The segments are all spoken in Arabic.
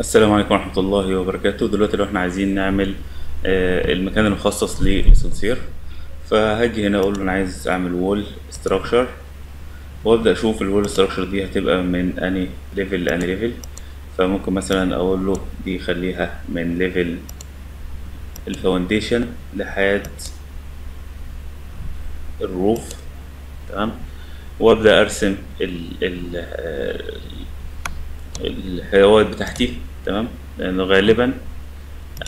السلام عليكم ورحمه الله وبركاته. دلوقتي لو احنا عايزين نعمل المكان المخصص للاسانسير، فهاجي هنا اقول له انا عايز اعمل وول ستراكشر، وابدا اشوف الوول ستراكشر دي هتبقى من اني ليفل لاني ليفل. فممكن مثلا اقول له دي خليها من ليفل الفاونديشن لحد الروف، تمام، وابدا ارسم الحيوانات بتاعتي، تمام، لأنه غالبا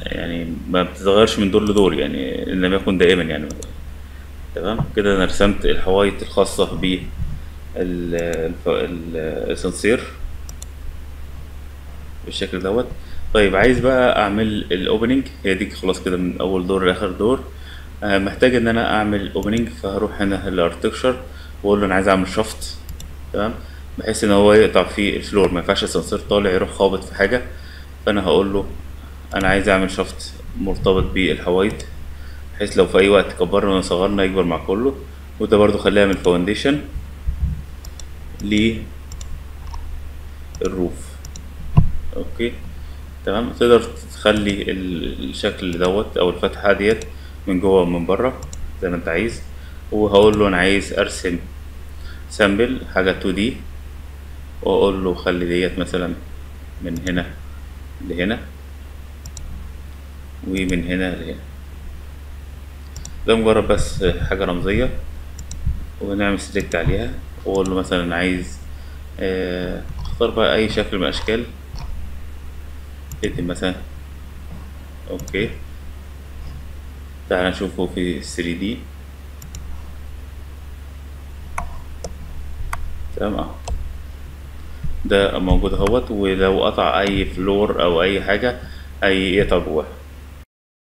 يعني ما بتتغيرش من دور لدور، يعني إن لم يكن دائما يعني. تمام كده انا رسمت الحوايط الخاصة بالاسانسير بالشكل دوت. طيب عايز بقى اعمل الاوبننج، هي دي خلاص كده من اول دور لاخر دور. محتاج ان انا اعمل اوبننج، فهروح هنا للاركتكشر واقول له انا عايز اعمل شفط، تمام، بحيث ان هو يقطع في الفلور، ما ينفعش الاسانسير طالع يروح خابط في حاجه. فانا هقول له انا عايز اعمل شفط مرتبط بالحوايط، بحيث لو في اي وقت كبرنا ولا صغرنا يكبر مع كله. وده برضو خليها من الفاونديشن للروف، اوكي، تمام. تقدر تخلي الشكل دوت او الفتحه ديت من جوه ومن بره زي ما انت عايز. وهقول له انا عايز ارسم سامبل حاجه 2D، واقول له خلي ديت مثلا من هنا لهنا ومن هنا لهنا، ده مجرد بس حاجه رمزيه. ونعمل سلكت عليها واقول له مثلا عايز اختار بقى اي شكل من الاشكال مثلا، اوكي. تعال نشوفه في 3D، تمام، ده موجود اهوت. ولو قطع اي فلور او اي حاجه هيقطع جواه.